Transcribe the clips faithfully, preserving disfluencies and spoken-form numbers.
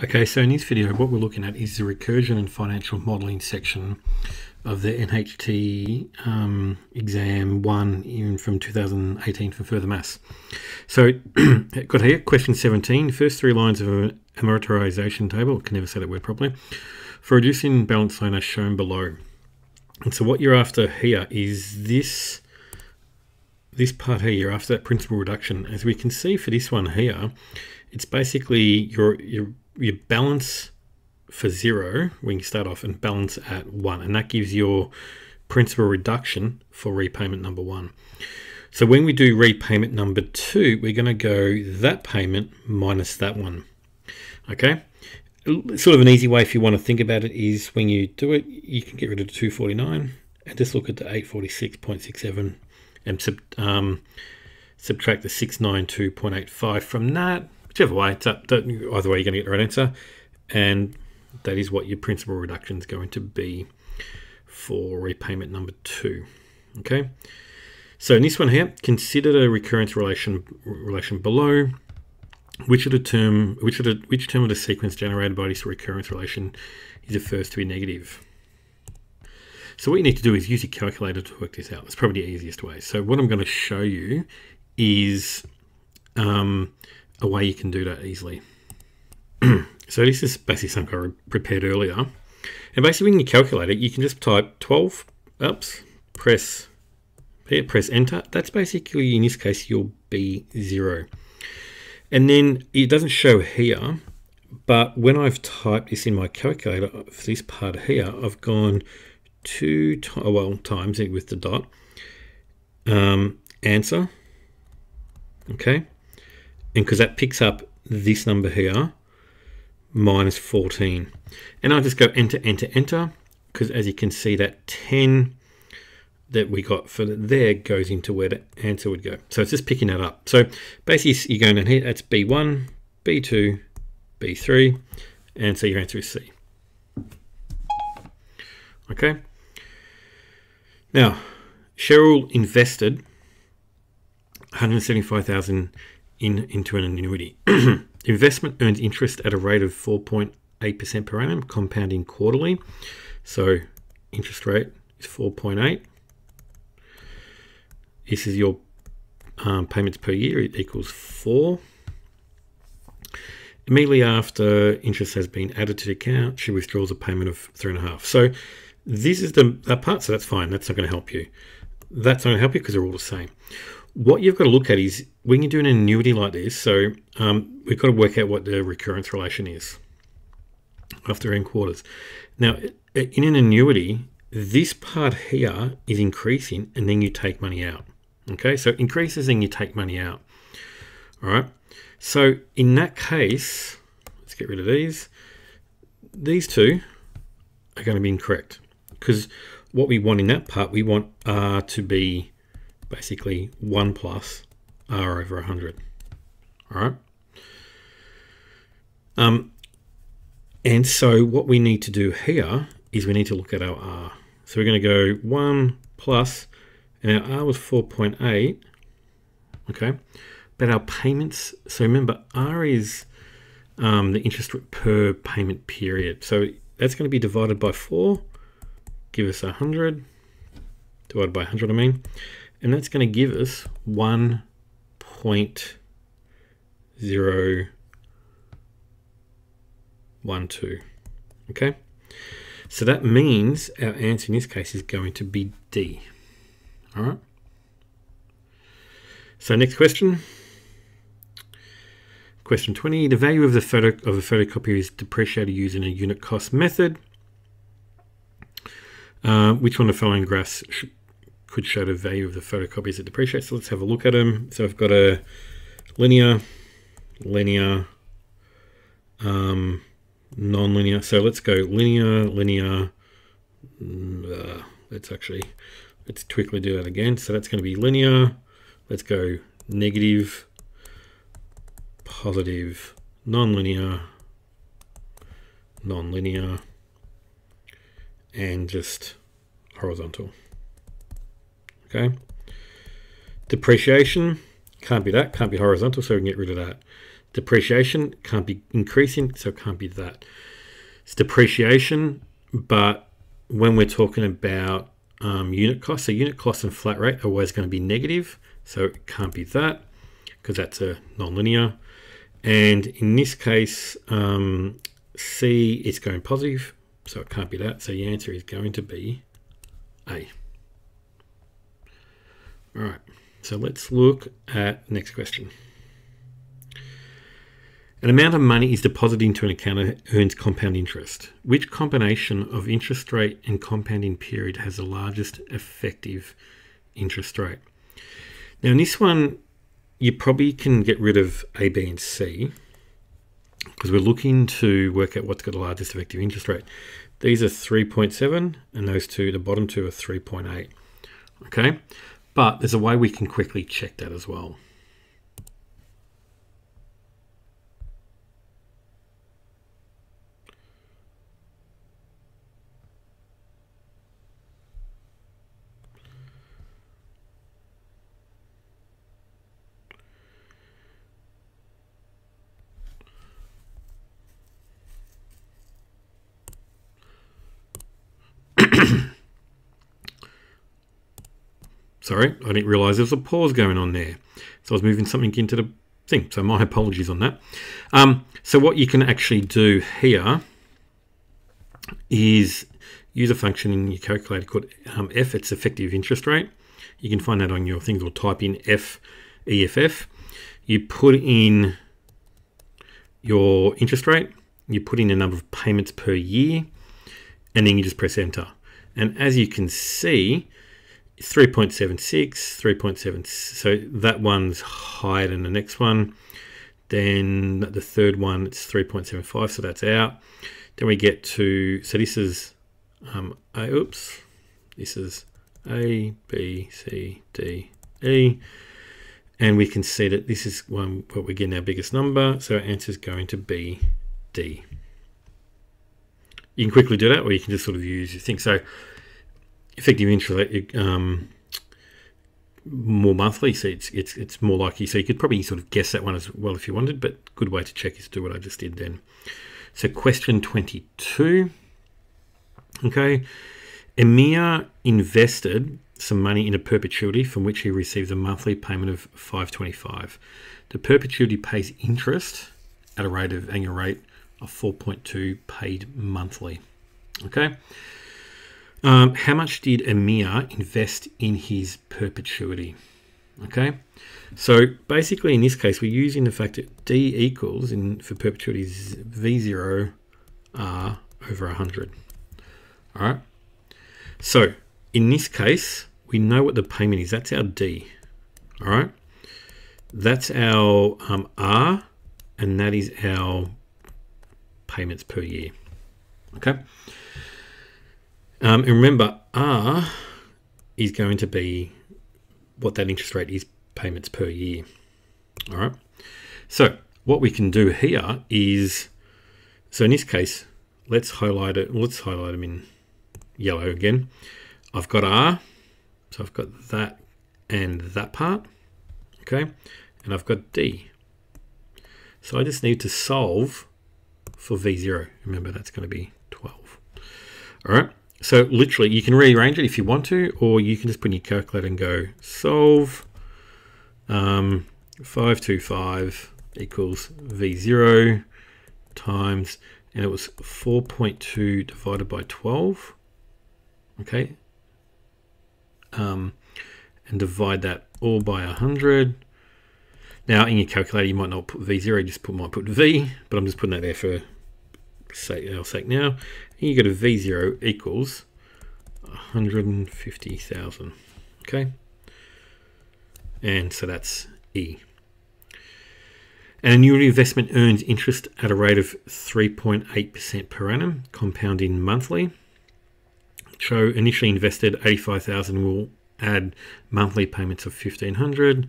Okay, so in this video what we're looking at is the recursion and financial modelling section of the N H T um, exam one in from two thousand eighteen for further maths. So got here question seventeen, first three lines of an amortization table, I can never say that word properly, for reducing balance loan as shown below. And so what you're after here is this this part here, you're after that principal reduction. As we can see for this one here, it's basically your your your balance for zero when you start off and balance at one, and that gives your principal reduction for repayment number one. So when we do repayment number two, we're going to go that payment minus that one. Okay, sort of an easy way if you want to think about it is when you do it, you can get rid of the two forty-nine and just look at the eight forty-six point six seven and sub, um, subtract the six ninety-two point eight five from that. Whichever way, it's up, either way you're going to get the right answer, and that is what your principal reduction is going to be for repayment number two. Okay, so in this one here, consider a recurrence relation relation below. Which of the term which of the which term of the sequence generated by this recurrence relation is the first to be negative? So what you need to do is use your calculator to work this out. It's probably the easiest way. So what I'm going to show you is um, a way you can do that easily. So this is basically something I prepared earlier, and basically when you calculate it, you can just type twelve. Oops, press here, press enter. That's basically in this case your B zero. And then it doesn't show here, but when I've typed this in my calculator for this part here, I've gone two well times it with the dot um, answer. Okay, and because that picks up this number here minus fourteen, and I'll just go enter, enter, enter, because as you can see that ten that we got for there goes into where the answer would go. So it's just picking that up. So basically you're going down here, that's B one, B two, B three, and so your answer is C. Okay. Now, Cheryl invested one hundred seventy-five thousand dollars in into an annuity. Investment earns interest at a rate of four point eight percent per annum, compounding quarterly. So interest rate is four point eight. This is your um, payments per year, it equals four. Immediately after interest has been added to the account, she withdraws a payment of three and a half. So this is the that part, so that's fine, that's not going to help you. That's not going to help you because they're all the same. What you've got to look at is when you do an annuity like this, so um, we've got to work out what the recurrence relation is after n quarters. Now, in an annuity, this part here is increasing and then you take money out. Okay, so it increases and you take money out. All right, so in that case, let's get rid of these. These two are going to be incorrect because what we want in that part, we want R to be basically one plus R over one hundred. All right. Um, and so what we need to do here is we need to look at our R. So we're going to go one plus, and our R was four point eight. Okay. But our payments, so remember R is um, the interest per payment period. So that's going to be divided by four, give us one hundred, divided by one hundred I mean, and that's going to give us one point zero one two. Okay, so that means our answer in this case is going to be D. All right, so next question, question twenty. The value of the photo of a photocopier is depreciated using a unit cost method. Uh, which one of the following graphs should could show the value of the photocopiers that depreciate? So let's have a look at them. So I've got a linear, linear, um, non-linear. So let's go linear, linear. Uh, let's actually, let's quickly do that again. So that's going to be linear. Let's go negative, positive, non-linear, non-linear, and just horizontal. Okay, depreciation can't be that, can't be horizontal, so we can get rid of that. depreciation can't be increasing, so it can't be that. It's depreciation, but when we're talking about um, unit costs, so unit costs and flat rate are always going to be negative, so it can't be that because that's a nonlinear. And in this case, um, C is going positive, so it can't be that. So the answer is going to be A. All right, so let's look at next question. An amount of money is deposited into an account that earns compound interest. Which combination of interest rate and compounding period has the largest effective interest rate? Now in this one, you probably can get rid of A, B, and C because we're looking to work out what's got the largest effective interest rate. These are three point seven and those two, the bottom two, are three point eight, okay? But there's a way we can quickly check that as well. Sorry, I didn't realize there was a pause going on there. So I was moving something into the thing. So my apologies on that. Um, so what you can actually do here is use a function in your calculator called um, F, it's effective interest rate. You can find that on your things or type in F, E F F. You put in your interest rate, you put in the number of payments per year, and then you just press enter. And as you can see, three point seven six, three point seven, so that one's higher than the next one. Then the third one, it's three point seven five, so that's out. Then we get to, so this is, um, A, oops, this is A, B, C, D, E, and we can see that this is one, what we're getting our biggest number, so our answer is going to be D. You can quickly do that, or you can just sort of use your thing. So effective interest rate, um, more monthly, so it's it's it's more likely. So you could probably sort of guess that one as well if you wanted, but a good way to check is to do what I just did then. So question twenty-two, okay. Emir invested some money in a perpetuity from which he receives a monthly payment of five twenty-five. The perpetuity pays interest at a rate of annual rate of four point two paid monthly, okay. Um, how much did Emir invest in his perpetuity? Okay, so basically in this case, we're using the fact that D equals, in, for perpetuity, is V zero R over one hundred. All right, so in this case, we know what the payment is. That's our D, all right? That's our um, R, and that is our payments per year, okay? Um, and remember, R is going to be what that interest rate is, payments per year. All right. So what we can do here is, so in this case, let's highlight it. Let's highlight them in yellow again. I've got R, so I've got that and that part. Okay. And I've got D. So I just need to solve for V zero. Remember, that's going to be twelve. All right. So literally, you can rearrange it if you want to, or you can just put in your calculator and go solve um, five twenty-five equals V zero times, and it was four point two divided by twelve, okay? Um, and divide that all by one hundred. Now in your calculator, you might not put V zero, you just put, might put V, but I'm just putting that there for sake, our sake now. And you go to V zero equals one hundred fifty thousand, okay? And so that's E. An annuity investment earns interest at a rate of three point eight percent per annum, compounding monthly. So initially invested eighty-five thousand will add monthly payments of fifteen hundred.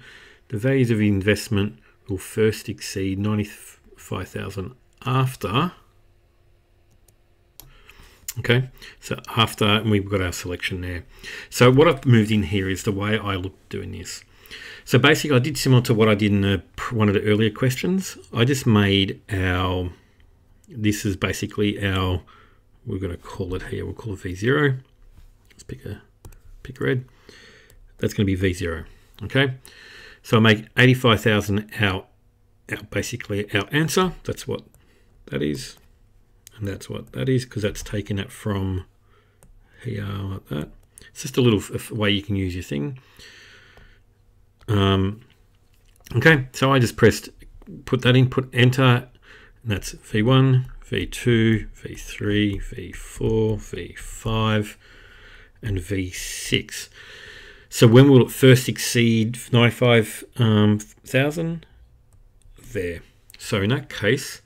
The values of the investment will first exceed ninety-five thousand after. Okay, so after, and we've got our selection there. So what I've moved in here is the way I look doing this. So basically, I did similar to what I did in a, one of the earlier questions. I just made our, this is basically our, we're going to call it here, we'll call it V zero. Let's pick a, pick red. That's going to be V zero, okay? So I make eighty-five thousand our, our, basically our answer. That's what that is. And that's what that is, because that's taken it from here like that. It's just a little way you can use your thing. Um, okay, so I just pressed, put that in, put enter, and that's V one, V two, V three, V four, V five, and V six. So when will it first exceed ninety-five thousand? Um, there. So in that case,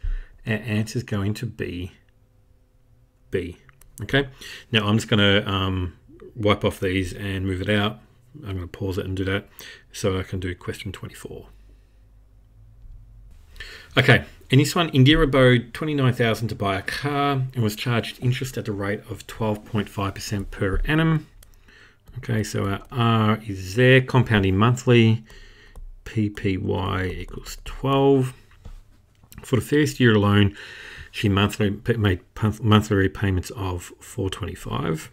our answer is going to be B. Okay. Now I'm just going to um, wipe off these and move it out. I'm going to pause it and do that so I can do question twenty-four. Okay. In this one, Indira borrowed twenty-nine thousand dollars to buy a car and was charged interest at the rate of twelve point five percent per annum. Okay, so our R is there, compounding monthly, P P Y equals twelve. For the first year alone, she monthly made monthly repayments of four twenty-five.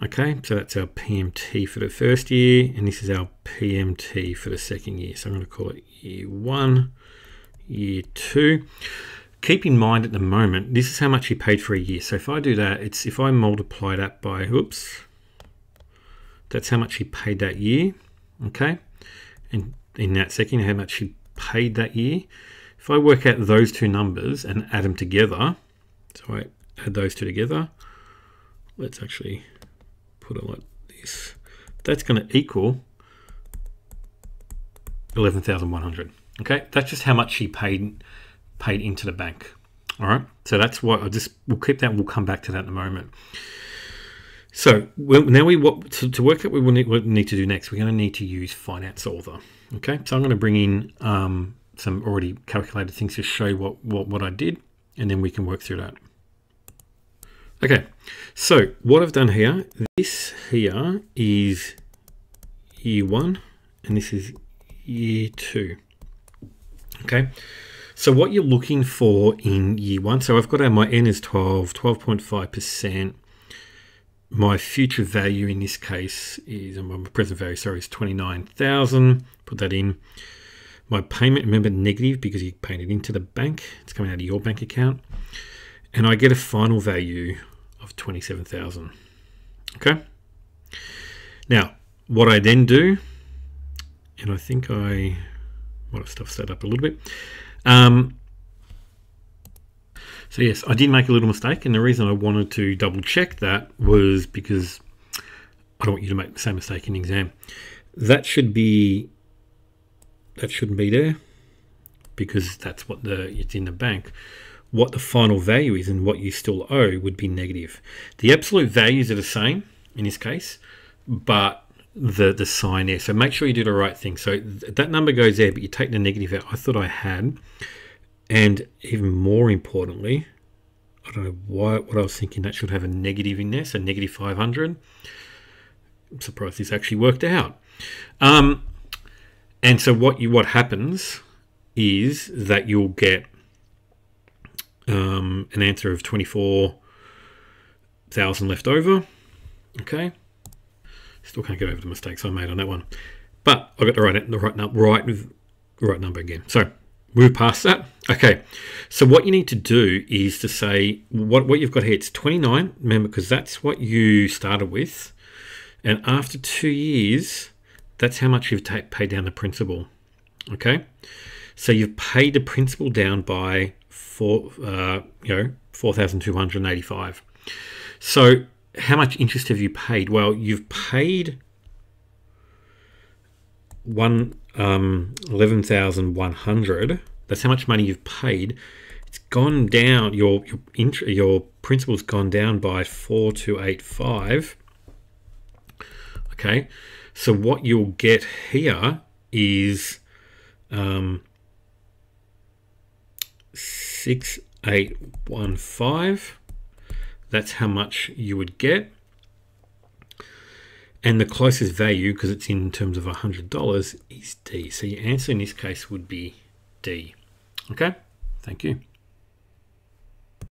Okay, so that's our P M T for the first year, and this is our P M T for the second year. So I'm going to call it year one, year two. Keep in mind at the moment, this is how much she paid for a year. So if I do that, it's if I multiply that by, oops, that's how much she paid that year, okay? And in that second, how much she paid that year. If I work out those two numbers and add them together, so I add those two together, let's actually put it like this. That's gonna equal eleven thousand one hundred, okay? That's just how much she paid paid into the bank, all right? So that's what I just, we'll keep that, we'll come back to that in a moment. So well, now we what to, to work out we will need, what we need to do next. We're going to need to use finance author. Okay, so I'm going to bring in um, some already calculated things to show what, what what I did, and then we can work through that. Okay, so what I've done here, this here is year one, and this is year two. Okay, so what you're looking for in year one. So I've got our, my N is twelve, twelve point five percent. My future value in this case is, my present value, sorry, is twenty-nine thousand. Put that in. My payment, remember, negative because you paid it into the bank. It's coming out of your bank account. And I get a final value of twenty-seven thousand. Okay. Now, what I then do, and I think I might have stuffed that up a little bit. Um, So yes, I did make a little mistake, and the reason I wanted to double check that was because I don't want you to make the same mistake in the exam. That should be, that shouldn't be there, because that's what the, it's in the bank. What the final value is and what you still owe would be negative. The absolute values are the same in this case, but the, the sign there. So make sure you do the right thing. So th that number goes there, but you take the negative out. I thought I had. And even more importantly, I don't know why, what I was thinking, that should have a negative in there, so negative five hundred. I'm surprised this actually worked out. Um, and so what you what happens is that you'll get um, an answer of twenty-four thousand left over, okay? Still can't get over the mistakes I made on that one. But I got the right, the right, right, right number again. So move past that. Okay, so what you need to do is to say what, what you've got here, it's twenty-nine, remember, because that's what you started with. And after two years, that's how much you've paid down the principal. Okay, so you've paid the principal down by four, uh, you know, four thousand two hundred eighty-five. So how much interest have you paid? Well, you've paid one, um, eleven thousand one hundred. That's how much money you've paid. It's gone down, your your, int your principal's gone down by four two eight five. Okay, so what you'll get here is um, six eight one five. That's how much you would get. And the closest value, because it's in terms of one hundred dollars, is D. So your answer in this case would be D. Okay, thank you.